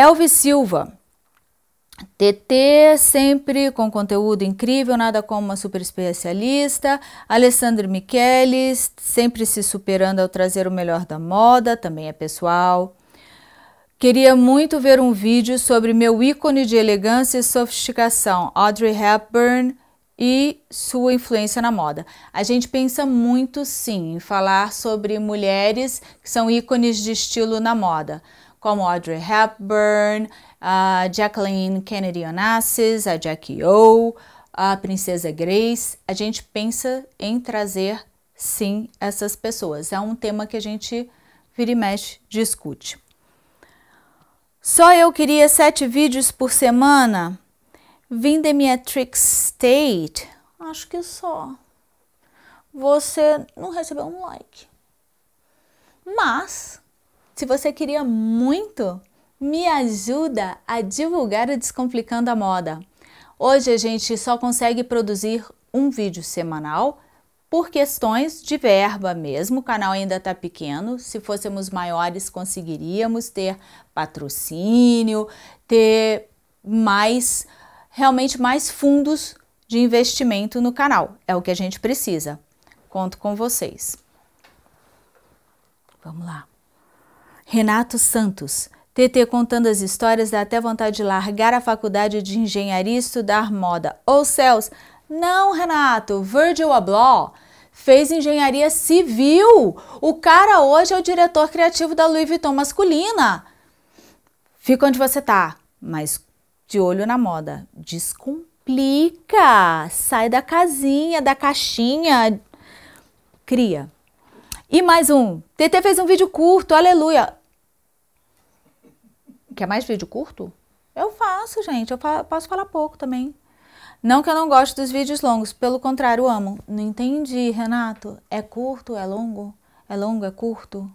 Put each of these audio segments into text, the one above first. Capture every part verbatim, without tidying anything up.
Elvis Silva, T T, sempre com conteúdo incrível, nada como uma super especialista. Alessandro Michele, sempre se superando ao trazer o melhor da moda, também é pessoal. Queria muito ver um vídeo sobre meu ícone de elegância e sofisticação, Audrey Hepburn, e sua influência na moda. A gente pensa muito, sim, em falar sobre mulheres que são ícones de estilo na moda, como Audrey Hepburn, a Jacqueline Kennedy Onassis, a Jackie O, a Princesa Grace. A gente pensa em trazer, sim, essas pessoas. É um tema que a gente vira e mexe, discute. Só eu queria sete vídeos por semana? Vim de minha trick state, acho que só. Você não recebeu um like. Mas, se você queria muito, me ajuda a divulgar o Descomplicando a Moda. Hoje a gente só consegue produzir um vídeo semanal por questões de verba mesmo. O canal ainda está pequeno. Se fôssemos maiores, conseguiríamos ter patrocínio, ter mais... realmente mais fundos de investimento no canal. É o que a gente precisa. Conto com vocês. Vamos lá. Renato Santos. T T contando as histórias dá até vontade de largar a faculdade de engenharia e estudar moda. Ô céus! Não, Renato! Virgil Abloh fez engenharia civil. O cara hoje é o diretor criativo da Louis Vuitton masculina. Fica onde você tá, mas de olho na moda, descomplica, sai da casinha, da caixinha, cria. E mais um, T T fez um vídeo curto, aleluia. Quer mais vídeo curto? Eu faço, gente, eu fa- posso falar pouco também. Não que eu não goste dos vídeos longos, pelo contrário, amo. Não entendi, Renato, é curto, é longo? É longo, é curto?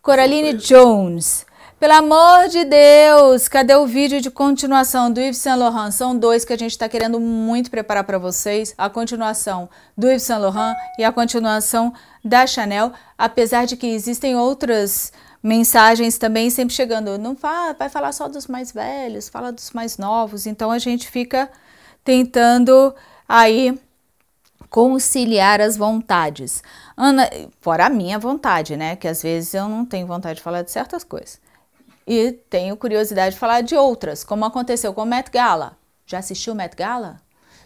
Coraline Jones. Pelo amor de Deus, cadê o vídeo de continuação do Yves Saint Laurent? São dois que a gente está querendo muito preparar para vocês. A continuação do Yves Saint Laurent e a continuação da Chanel. Apesar de que existem outras mensagens também sempre chegando. Não vai, vai falar só dos mais velhos, fala dos mais novos. Então a gente fica tentando aí conciliar as vontades. Ana, fora a minha vontade, né? Que às vezes eu não tenho vontade de falar de certas coisas. E tenho curiosidade de falar de outras, como aconteceu com o Met Gala. Já assistiu o Met Gala?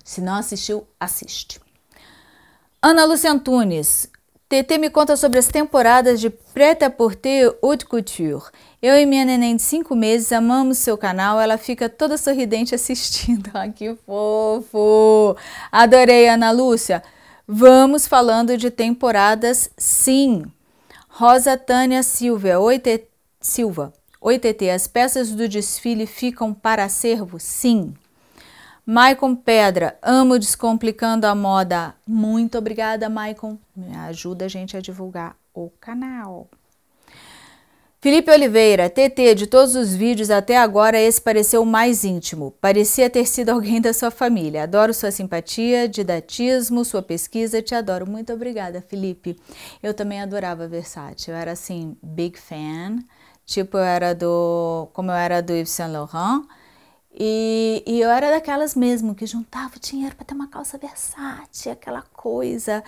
Se não assistiu, assiste. Ana Luciana Tunes. T T me conta sobre as temporadas de Prêt-à-Porter Haute Couture. Eu e minha neném de cinco meses amamos seu canal. Ela fica toda sorridente assistindo. Ah, que fofo! Adorei, Ana Lúcia. Vamos falando de temporadas, sim. Rosa Tânia Silvia. Oi, T T Silva. Oi, T T, as peças do desfile ficam para acervo? Sim. Maicon Pedra, amo Descomplicando a Moda. Muito obrigada, Maicon. Me ajuda a gente a divulgar o canal. Felipe Oliveira, T T, de todos os vídeos até agora, esse pareceu o mais íntimo. Parecia ter sido alguém da sua família. Adoro sua simpatia, didatismo, sua pesquisa. Te adoro. Muito obrigada, Felipe. Eu também adorava Versace. Eu era, assim, big fan. Tipo, eu era do... como eu era do Yves Saint Laurent. E, e eu era daquelas mesmo, que juntava o dinheiro para ter uma calça versátil, aquela coisa.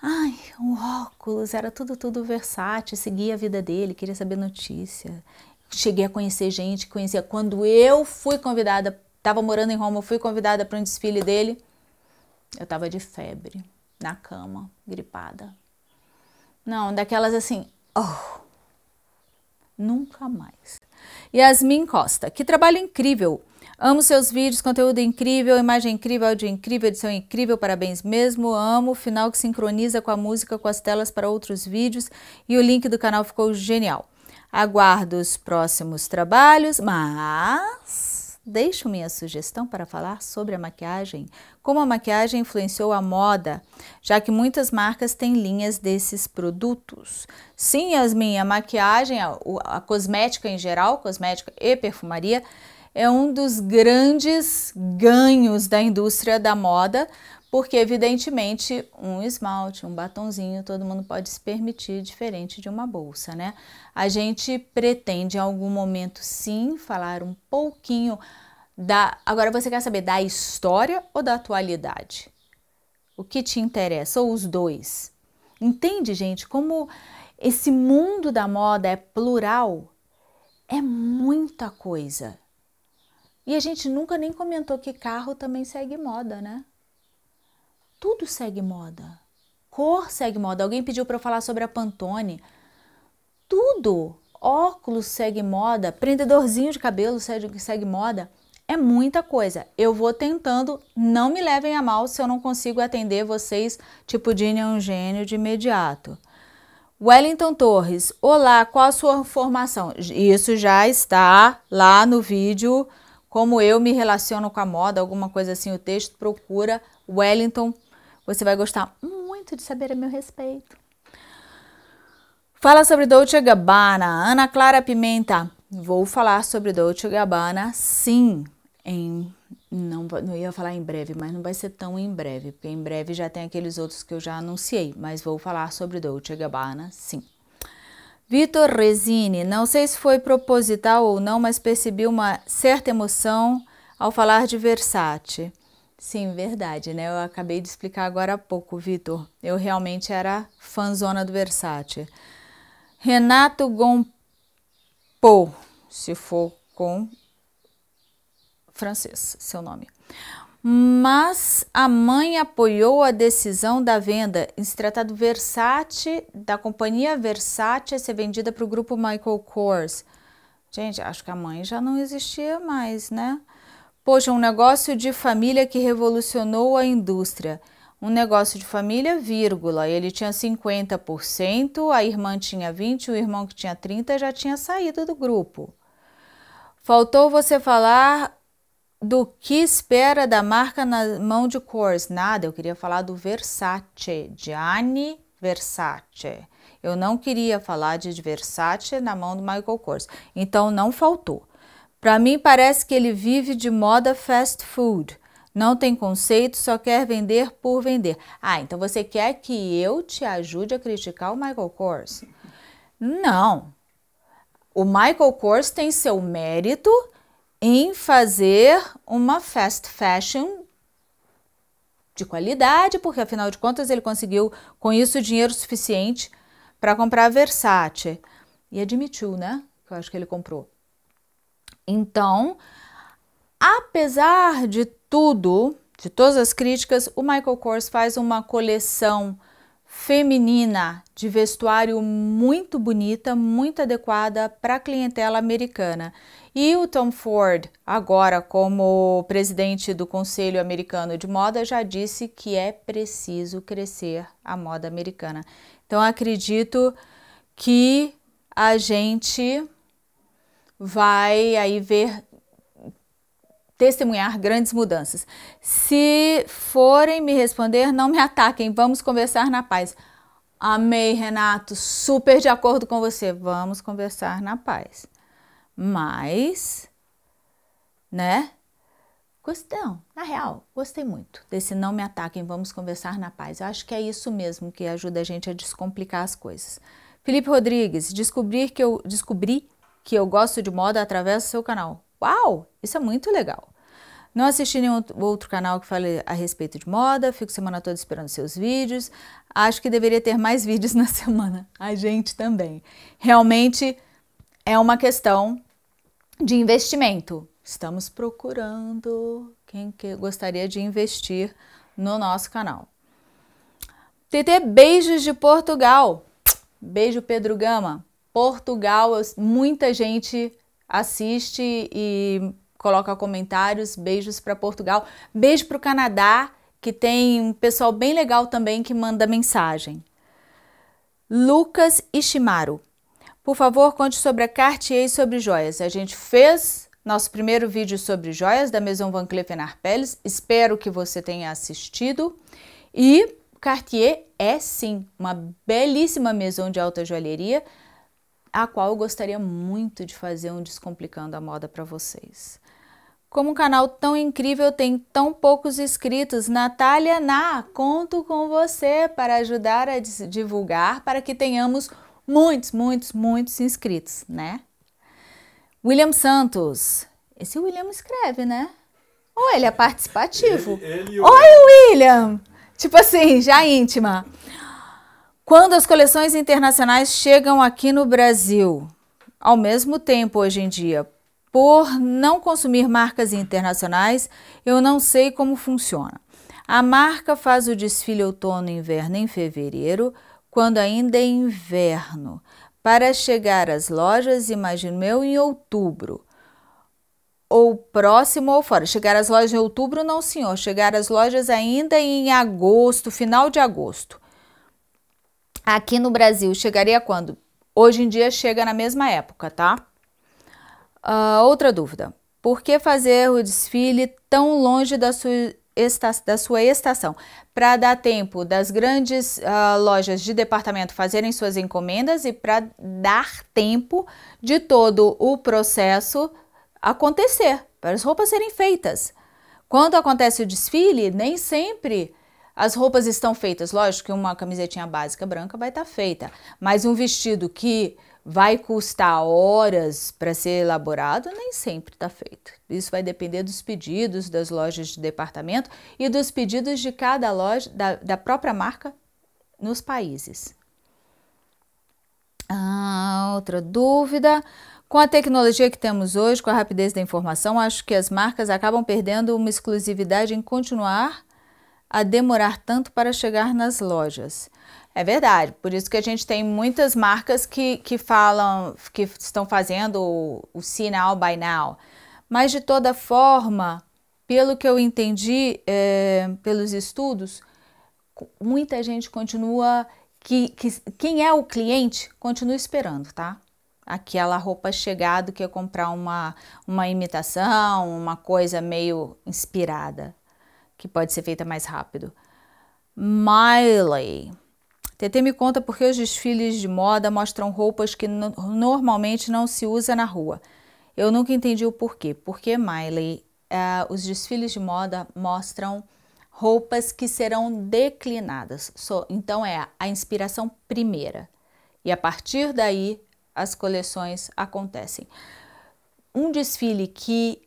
Ai, um óculos, era tudo, tudo versátil. Seguia a vida dele, queria saber notícia. Cheguei a conhecer gente, conhecia. Quando eu fui convidada, estava morando em Roma, fui convidada para um desfile dele. Eu estava de febre, na cama, gripada. Não, daquelas assim... Oh. Nunca mais. Yasmin Costa, que trabalho incrível. Amo seus vídeos, conteúdo incrível, imagem incrível, áudio incrível, edição incrível, parabéns mesmo. Amo o final que sincroniza com a música, com as telas para outros vídeos. E o link do canal ficou genial. Aguardo os próximos trabalhos, mas deixo minha sugestão para falar sobre a maquiagem. Como a maquiagem influenciou a moda, já que muitas marcas têm linhas desses produtos. Sim, Yasmin, a maquiagem, a, a cosmética em geral, cosmética e perfumaria, é um dos grandes ganhos da indústria da moda, porque evidentemente um esmalte, um batonzinho, todo mundo pode se permitir, diferente de uma bolsa, né? A gente pretende em algum momento sim falar um pouquinho da... Agora você quer saber da história ou da atualidade? O que te interessa? Ou os dois? Entende, gente, como esse mundo da moda é plural? É muita coisa. E a gente nunca nem comentou que carro também segue moda, né? Tudo segue moda. Cor segue moda. Alguém pediu para eu falar sobre a Pantone. Tudo. Óculos segue moda. Prendedorzinho de cabelo segue, segue moda. É muita coisa. Eu vou tentando. Não me levem a mal se eu não consigo atender vocês, tipo Dini é um gênio, de imediato. Wellington Torres. Olá, qual a sua formação? Isso já está lá no vídeo. Como eu me relaciono com a moda, alguma coisa assim, o texto. Procura Wellington. Você vai gostar muito de saber a meu respeito. Fala sobre Dolce e Gabbana. Ana Clara Pimenta. Vou falar sobre Dolce e Gabbana, sim. Em, não, não ia falar em breve, mas não vai ser tão em breve. Porque em breve já tem aqueles outros que eu já anunciei. Mas vou falar sobre Dolce e Gabbana, sim. Vitor Resini. Não sei se foi proposital ou não, mas percebi uma certa emoção ao falar de Versace. Sim, verdade, né? Eu acabei de explicar agora há pouco, Vitor. Eu realmente era fãzona do Versace. Renato Gompô, se for com francês, seu nome. Mas a mãe apoiou a decisão da venda. Em se tratar do Versace, da companhia Versace, a ser vendida para o grupo Michael Kors. Gente, acho que a mãe já não existia mais, né? Poxa, um negócio de família que revolucionou a indústria. Um negócio de família, vírgula. Ele tinha cinquenta por cento, a irmã tinha vinte por cento, o irmão que tinha trinta por cento já tinha saído do grupo. Faltou você falar do que espera da marca na mão de Kors. Nada, eu queria falar do Versace, Gianni Versace. Eu não queria falar de Versace na mão do Michael Kors. Então não faltou. Para mim parece que ele vive de moda fast food. Não tem conceito, só quer vender por vender. Ah, então você quer que eu te ajude a criticar o Michael Kors? Não. O Michael Kors tem seu mérito em fazer uma fast fashion de qualidade, porque afinal de contas ele conseguiu com isso dinheiro suficiente para comprar a Versace. E admitiu, né? Que eu acho que ele comprou. Então, apesar de tudo, de todas as críticas, o Michael Kors faz uma coleção feminina de vestuário muito bonita, muito adequada para a clientela americana. E o Tom Ford, agora como presidente do Conselho Americano de Moda, já disse que é preciso crescer a moda americana. Então, acredito que a gente vai aí ver, testemunhar grandes mudanças. Se forem me responder, não me ataquem, vamos conversar na paz. Amei, Renato, super de acordo com você, vamos conversar na paz. Mas, né, gostei, na real, gostei muito desse não me ataquem, vamos conversar na paz. Eu acho que é isso mesmo que ajuda a gente a descomplicar as coisas. Felipe Rodrigues, descobrir que eu descobri que eu gosto de moda através do seu canal. Uau, isso é muito legal. Não assisti nenhum outro canal que fale a respeito de moda, fico semana toda esperando seus vídeos. Acho que deveria ter mais vídeos na semana. A gente também. Realmente é uma questão de investimento. Estamos procurando quem que gostaria de investir no nosso canal. T T, beijos de Portugal. Beijo, Pedro Gama. Portugal, muita gente assiste e coloca comentários, beijos para Portugal, beijo para o Canadá, que tem um pessoal bem legal também que manda mensagem. Lucas Ishimaru, por favor, conte sobre a Cartier e sobre joias. A gente fez nosso primeiro vídeo sobre joias da Maison Van Cleef and Arpels, espero que você tenha assistido. E Cartier é sim uma belíssima maison de alta joalheria, a qual eu gostaria muito de fazer um Descomplicando a Moda para vocês. Como um canal tão incrível tem tão poucos inscritos, Natália Ná, conto com você para ajudar a divulgar, para que tenhamos muitos, muitos, muitos inscritos, né? William Santos. Esse William escreve, né? Ou ele é participativo. Ele, ele, Oi, William! Tipo assim, já íntima. Quando as coleções internacionais chegam aqui no Brasil, ao mesmo tempo hoje em dia, por não consumir marcas internacionais, eu não sei como funciona. A marca faz o desfile outono e inverno em fevereiro, quando ainda é inverno, para chegar às lojas, imagino eu, em outubro, ou próximo ou fora. Chegar às lojas em outubro, não, senhor. Chegar às lojas ainda em agosto, final de agosto. Aqui no Brasil, chegaria quando? Hoje em dia chega na mesma época, tá? Uh, outra dúvida. Por que fazer o desfile tão longe da sua, esta da sua estação? Para dar tempo das grandes uh, lojas de departamento fazerem suas encomendas e para dar tempo de todo o processo acontecer, para as roupas serem feitas. Quando acontece o desfile, nem sempre... as roupas estão feitas, lógico que uma camisetinha básica branca vai estar feita, mas um vestido que vai custar horas para ser elaborado, nem sempre está feito. Isso vai depender dos pedidos das lojas de departamento e dos pedidos de cada loja, da, da própria marca nos países. Ah, outra dúvida... Com a tecnologia que temos hoje, com a rapidez da informação, acho que as marcas acabam perdendo uma exclusividade em continuar a demorar tanto para chegar nas lojas. É verdade, por isso que a gente tem muitas marcas que, que falam, que estão fazendo o, o see now, buy now. Mas de toda forma, pelo que eu entendi, é, pelos estudos, muita gente continua, que, que quem é o cliente continua esperando, tá? Aquela roupa chegar do que comprar uma, uma imitação, uma coisa meio inspirada, que pode ser feita mais rápido. Miley. T T me conta por que os desfiles de moda mostram roupas que no, normalmente não se usa na rua. Eu nunca entendi o porquê. Por que, Miley, uh, os desfiles de moda mostram roupas que serão declinadas? So, então é a inspiração primeira. E a partir daí as coleções acontecem. Um desfile que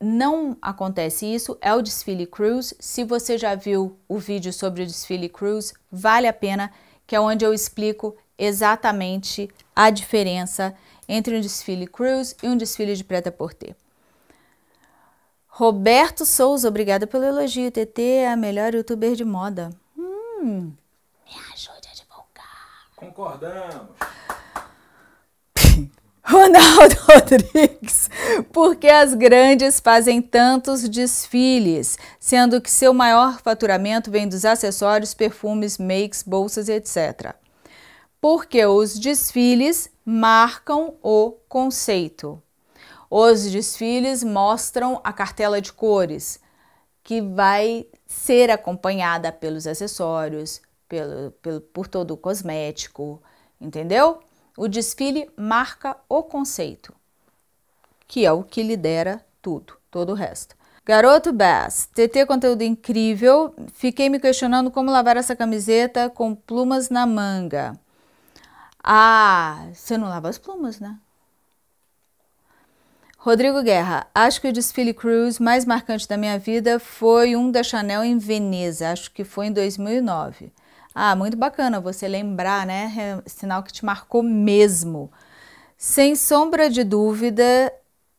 não acontece isso é o desfile cruise. Se você já viu o vídeo sobre o desfile cruise, vale a pena, que é onde eu explico exatamente a diferença entre um desfile cruise e um desfile de prêt-à-porter. Roberto Souza, obrigada pelo elogio. T T é a melhor youtuber de moda. Hum, me ajude a divulgar. Concordamos. Ronaldo Rodrigues, por que as grandes fazem tantos desfiles, sendo que seu maior faturamento vem dos acessórios, perfumes, makes, bolsas, etcétera? Porque os desfiles marcam o conceito. Os desfiles mostram a cartela de cores, que vai ser acompanhada pelos acessórios, pelo, pelo, por todo o cosmético, entendeu? O desfile marca o conceito, que é o que lidera tudo, todo o resto. Garoto Bass, T T, conteúdo incrível. Fiquei me questionando como lavar essa camiseta com plumas na manga. Ah, você não lava as plumas, né? Rodrigo Guerra, acho que o desfile cruise mais marcante da minha vida foi um da Chanel em Veneza, acho que foi em dois mil e nove. Ah, muito bacana você lembrar, né? Sinal que te marcou mesmo. Sem sombra de dúvida,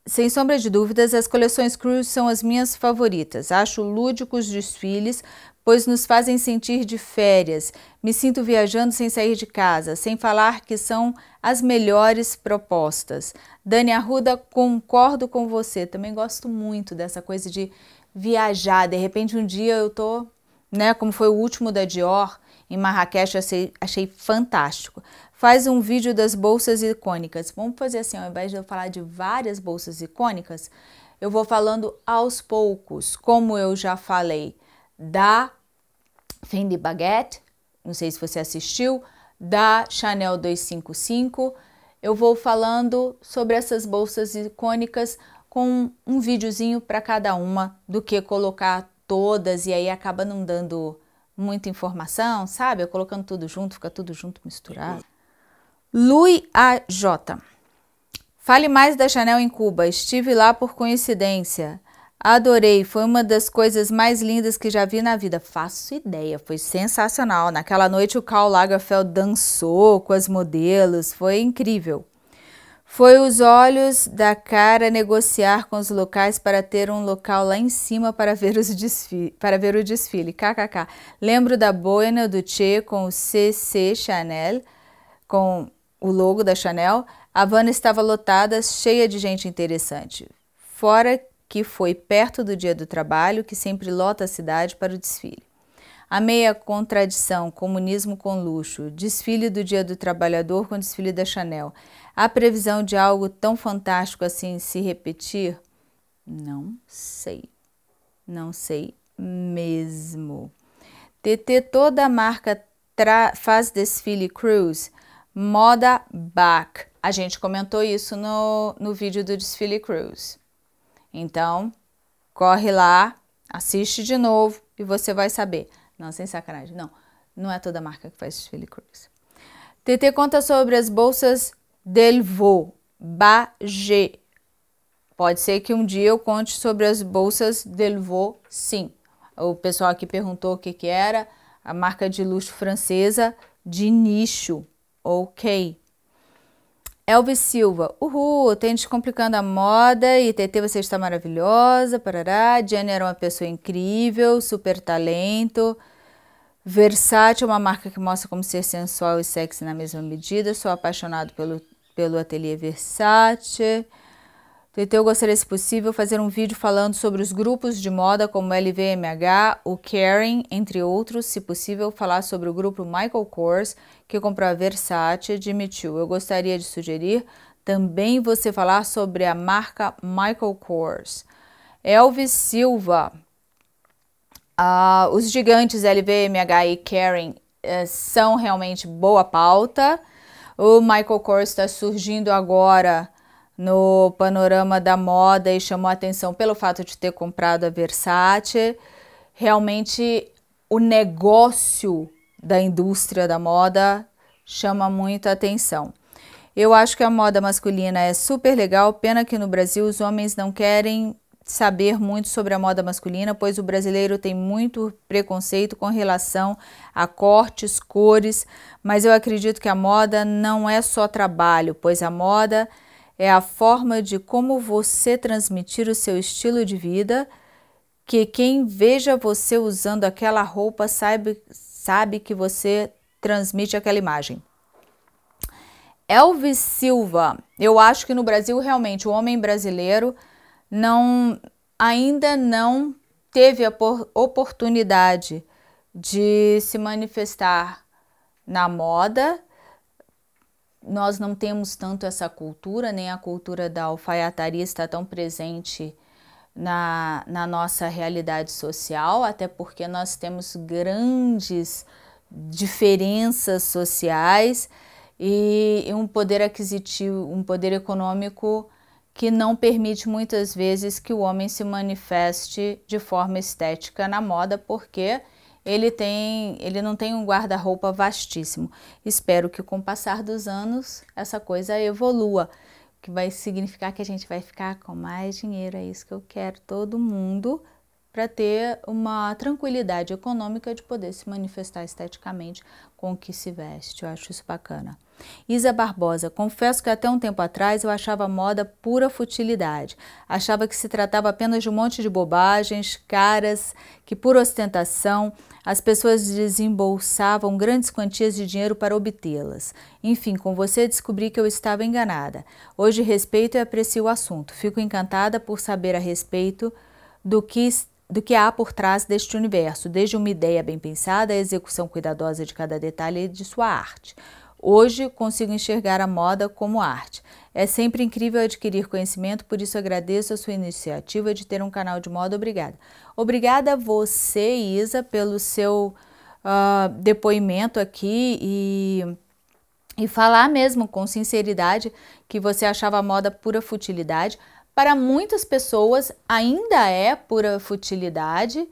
sem sombra de dúvidas, as coleções cruise são as minhas favoritas. Acho lúdicos os desfiles, pois nos fazem sentir de férias. Me sinto viajando sem sair de casa, sem falar que são as melhores propostas. Dani Arruda, concordo com você. Também gosto muito dessa coisa de viajar. De repente, um dia eu tô, né, como foi o último da Dior, em Marrakech, eu achei, achei fantástico. Faz um vídeo das bolsas icônicas. Vamos fazer assim, ao invés de eu falar de várias bolsas icônicas, eu vou falando aos poucos, como eu já falei da Fendi Baguette, não sei se você assistiu, da Chanel duzentos e cinquenta e cinco. Eu vou falando sobre essas bolsas icônicas com um videozinho para cada uma do que colocar todas, e aí acaba não dando muita informação, sabe? Eu colocando tudo junto, fica tudo junto misturado. Louis A J. Fale mais da Chanel em Cuba. Estive lá por coincidência. Adorei. Foi uma das coisas mais lindas que já vi na vida. Faço ideia. Foi sensacional. Naquela noite o Karl Lagerfeld dançou com as modelos. Foi incrível. Foi os olhos da cara negociar com os locais para ter um local lá em cima para ver, os desfile, para ver o desfile. Kkk. Lembro da boina do Che com o C C Chanel, com o logo da Chanel. A Havana estava lotada, cheia de gente interessante. Fora que foi perto do dia do trabalho, que sempre lota a cidade para o desfile. Amei a contradição, comunismo com luxo, desfile do dia do trabalhador com desfile da Chanel. Há previsão de algo tão fantástico assim se repetir? Não sei. Não sei mesmo. T T, toda a marca faz desfile cruise. Moda back. A gente comentou isso no, no vídeo do desfile cruise. Então, corre lá, assiste de novo e você vai saber. Não, sem sacanagem, não. Não é toda marca que faz desfile cruise. T T conta sobre as bolsas Delvaux, Bagé. Pode ser que um dia eu conte sobre as bolsas Delvaux, sim. O pessoal aqui perguntou o que que era. A marca de luxo francesa de nicho. Ok. Elvis Silva, uhul, tem Descomplicando a Moda e T T, você está maravilhosa, parará. Jenny era uma pessoa incrível, super talento. Versace é uma marca que mostra como ser sensual e sexy na mesma medida. Sou apaixonado pelo, pelo ateliê Versace. T T, eu gostaria, se possível, fazer um vídeo falando sobre os grupos de moda como L V M H, o Kering, entre outros. Se possível, falar sobre o grupo Michael Kors, que comprou a Versace, admitiu. Eu gostaria de sugerir também você falar sobre a marca Michael Kors. Elvis Silva. Ah, os gigantes L V M H e Kering eh, são realmente boa pauta. O Michael Kors está surgindo agora no panorama da moda e chamou a atenção pelo fato de ter comprado a Versace. Realmente o negócio da indústria da moda chama muita atenção. Eu acho que a moda masculina é super legal, pena que no Brasil os homens não querem saber muito sobre a moda masculina, pois o brasileiro tem muito preconceito com relação a cortes, cores, mas eu acredito que a moda não é só trabalho, pois a moda é a forma de como você transmitir o seu estilo de vida, que quem veja você usando aquela roupa sabe, sabe que você transmite aquela imagem. Elvis Silva, eu acho que no Brasil realmente o homem brasileiro não, ainda não teve a oportunidade de se manifestar na moda. Nós não temos tanto essa cultura, nem a cultura da alfaiataria está tão presente na, na nossa realidade social, até porque nós temos grandes diferenças sociais e, e um poder aquisitivo, um poder econômico que não permite muitas vezes que o homem se manifeste de forma estética na moda, porque Ele, tem, ele não tem um guarda-roupa vastíssimo. Espero que com o passar dos anos essa coisa evolua, que vai significar que a gente vai ficar com mais dinheiro. É isso que eu quero, todo mundo, para ter uma tranquilidade econômica de poder se manifestar esteticamente com o que se veste. Eu acho isso bacana. Isa Barbosa, confesso que até um tempo atrás eu achava a moda pura futilidade. Achava que se tratava apenas de um monte de bobagens, caras, que por ostentação as pessoas desembolsavam grandes quantias de dinheiro para obtê-las. Enfim, com você descobri que eu estava enganada. Hoje respeito e aprecio o assunto. Fico encantada por saber a respeito do que do que há por trás deste universo, desde uma ideia bem pensada à execução cuidadosa de cada detalhe de sua arte. Hoje consigo enxergar a moda como arte. É sempre incrível adquirir conhecimento, por isso agradeço a sua iniciativa de ter um canal de moda. Obrigada. Obrigada a você, Isa, pelo seu uh, depoimento aqui e, e falar mesmo com sinceridade que você achava a moda pura futilidade. Para muitas pessoas ainda é pura futilidade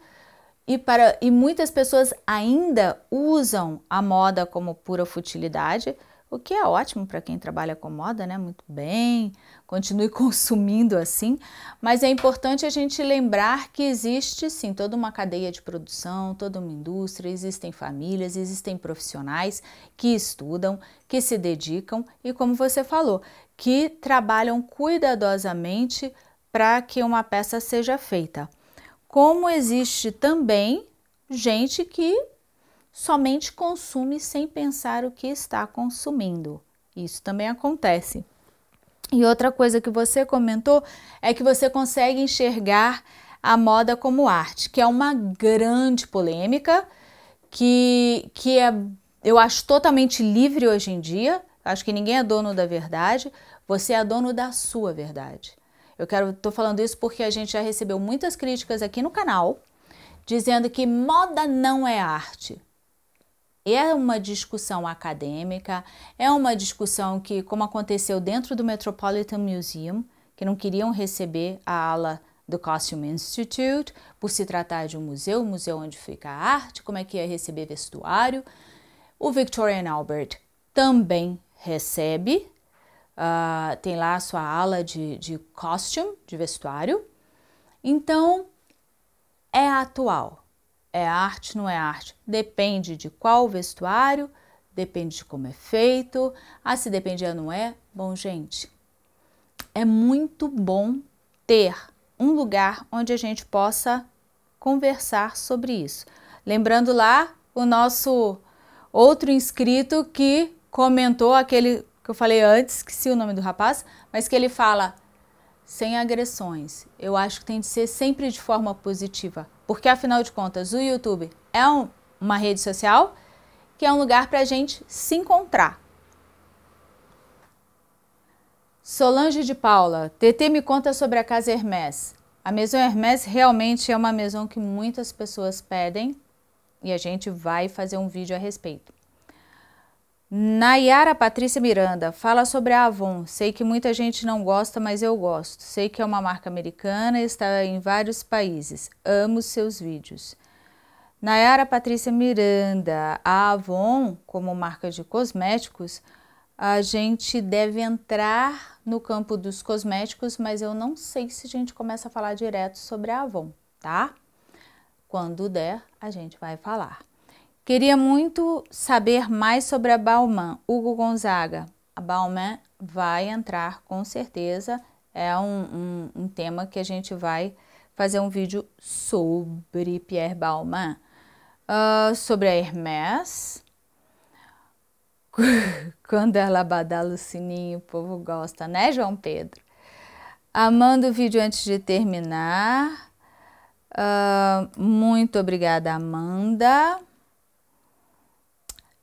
e, para, e muitas pessoas ainda usam a moda como pura futilidade, o que é ótimo para quem trabalha com moda, né? Muito bem, continue consumindo assim, mas é importante a gente lembrar que existe sim toda uma cadeia de produção, toda uma indústria, existem famílias, existem profissionais que estudam, que se dedicam e, como você falou, que trabalham cuidadosamente para que uma peça seja feita. Como existe também gente que somente consome sem pensar o que está consumindo. Isso também acontece. E outra coisa que você comentou é que você consegue enxergar a moda como arte, que é uma grande polêmica, que, que é, eu acho totalmente livre hoje em dia. Acho que ninguém é dono da verdade, você é dono da sua verdade. Eu quero, tô falando isso porque a gente já recebeu muitas críticas aqui no canal, dizendo que moda não é arte. É uma discussão acadêmica, é uma discussão que, como aconteceu dentro do Metropolitan Museum, que não queriam receber a ala do Costume Institute, por se tratar de um museu, um museu onde fica a arte, como é que ia receber vestuário. O Victoria and Albert também recebe, uh, tem lá a sua ala de, de costume, de vestuário. Então, é atual. É arte, não é arte? Depende de qual vestuário, depende de como é feito. Ah, se depende ou não é? Bom, gente, é muito bom ter um lugar onde a gente possa conversar sobre isso. Lembrando lá o nosso outro inscrito que comentou, aquele que eu falei antes, esqueci o nome do rapaz, mas que ele fala, sem agressões. Eu acho que tem de ser sempre de forma positiva, porque afinal de contas o YouTube é um, uma rede social que é um lugar para a gente se encontrar. Solange de Paula, T T me conta sobre a Casa Hermès. A Maison Hermès realmente é uma maison que muitas pessoas pedem e a gente vai fazer um vídeo a respeito. Nayara Patrícia Miranda, fala sobre a Avon, sei que muita gente não gosta, mas eu gosto, sei que é uma marca americana e está em vários países, amo seus vídeos. Nayara Patrícia Miranda, a Avon, como marca de cosméticos, a gente deve entrar no campo dos cosméticos, mas eu não sei se a gente começa a falar direto sobre a Avon, tá? Quando der, a gente vai falar. Queria muito saber mais sobre a Balmain, Hugo Gonzaga. A Balmain vai entrar com certeza, é um, um, um tema que a gente vai fazer um vídeo sobre Pierre Balmain. Uh, sobre a Hermès, quando ela badala o sininho, o povo gosta, né, João Pedro? Amando o vídeo antes de terminar. Uh, muito obrigada, Amanda.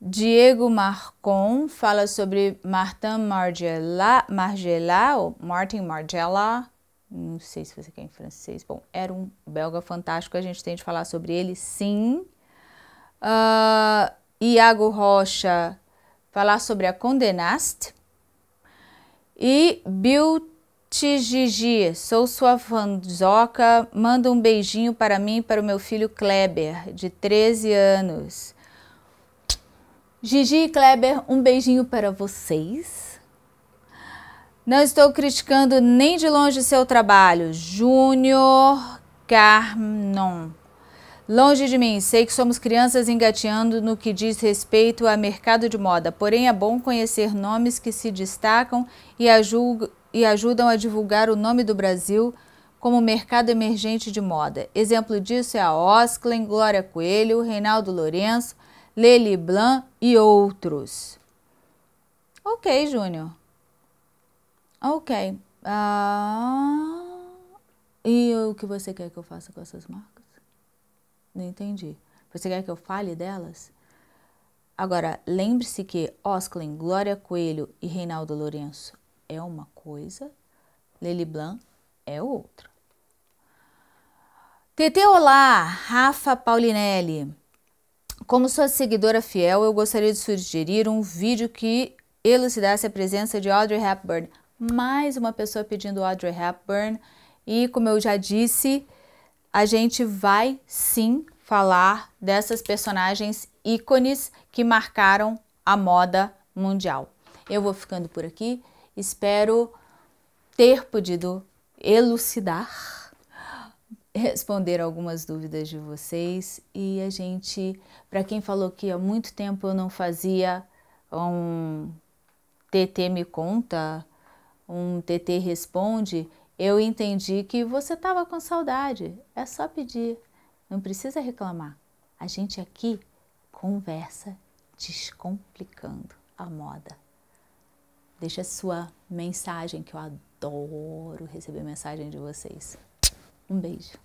Diego Marcon fala sobre Martin Margiela, Margiela ou Martin Margiela, não sei se você quer em francês, bom, era um belga fantástico, a gente tem de falar sobre ele sim. Uh, Iago Rocha, falar sobre a Condé Nast. E Beauty Gigi, sou sua fanzoca, manda um beijinho para mim e para o meu filho Kleber, de treze anos. Gigi e Kleber, um beijinho para vocês. Não estou criticando nem de longe seu trabalho. Júnior Carnon. Longe de mim, sei que somos crianças engateando no que diz respeito a mercado de moda. Porém, é bom conhecer nomes que se destacam e, ajud e ajudam a divulgar o nome do Brasil como mercado emergente de moda. Exemplo disso é a Osklen, Glória Coelho, Reinaldo Lourenço, Lely Blanc e outros. Ok, Júnior. Ok. Ah, e o que você quer que eu faça com essas marcas? Não entendi. Você quer que eu fale delas? Agora, lembre-se que Osklen, Glória Coelho e Reinaldo Lourenço é uma coisa, Lely Blanc é outra. T T, olá, Rafa Paulinelli. Como sua seguidora fiel, eu gostaria de sugerir um vídeo que elucidasse a presença de Audrey Hepburn. mais uma pessoa pedindo Audrey Hepburn. E como eu já disse, a gente vai sim falar dessas personagens ícones que marcaram a moda mundial. Eu vou ficando por aqui, espero ter podido elucidar, responder algumas dúvidas de vocês. E a gente, para quem falou que há muito tempo eu não fazia um T T Me Conta, um T T Responde, eu entendi que você estava com saudade, é só pedir. Não precisa reclamar, a gente aqui conversa descomplicando a moda. Deixa sua mensagem, que eu adoro receber mensagem de vocês. Um beijo.